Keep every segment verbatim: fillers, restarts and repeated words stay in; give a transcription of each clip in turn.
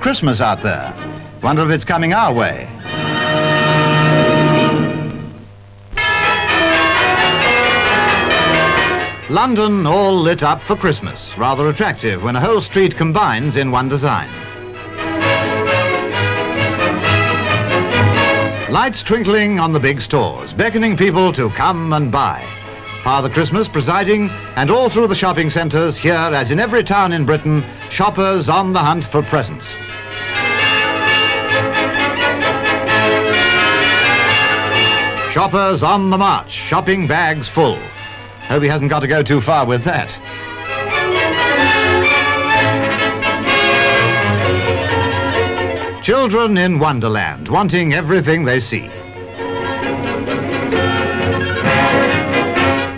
Christmas out there. Wonder if it's coming our way. London all lit up for Christmas. Rather attractive when a whole street combines in one design. Lights twinkling on the big stores, beckoning people to come and buy. Father Christmas presiding, and all through the shopping centres here, as in every town in Britain, shoppers on the hunt for presents. Shoppers on the march, shopping bags full. Hope he hasn't got to go too far with that. Children in Wonderland, wanting everything they see.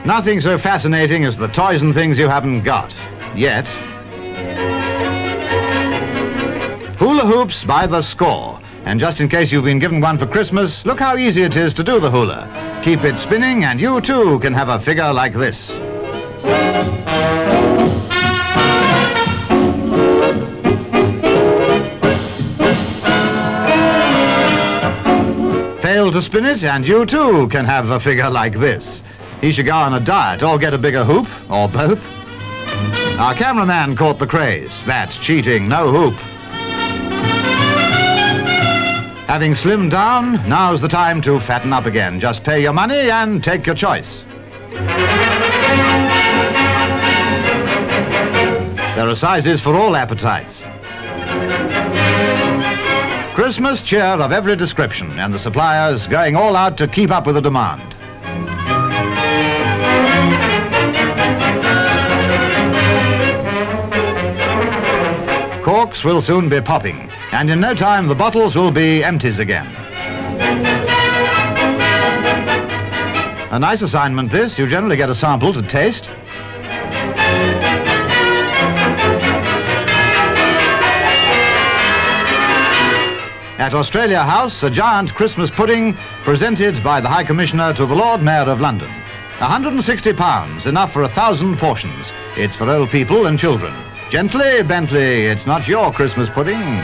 Nothing so fascinating as the toys and things you haven't got yet. Hula hoops by the score. And just in case you've been given one for Christmas, look how easy it is to do the hula. Keep it spinning and you too can have a figure like this. Fail to spin it and you too can have a figure like this. He should go on a diet or get a bigger hoop, or both. Our cameraman caught the craze. That's cheating, no hoop. Having slimmed down, now's the time to fatten up again. Just pay your money and take your choice. There are sizes for all appetites. Christmas cheer of every description, and the suppliers going all out to keep up with the demand. Corks will soon be popping, and in no time the bottles will be empties again. A nice assignment this, you generally get a sample to taste. At Australia House, a giant Christmas pudding presented by the High Commissioner to the Lord Mayor of London. one hundred and sixty pounds, enough for a thousand portions. It's for old people and children. Gently, Bentley, it's not your Christmas pudding.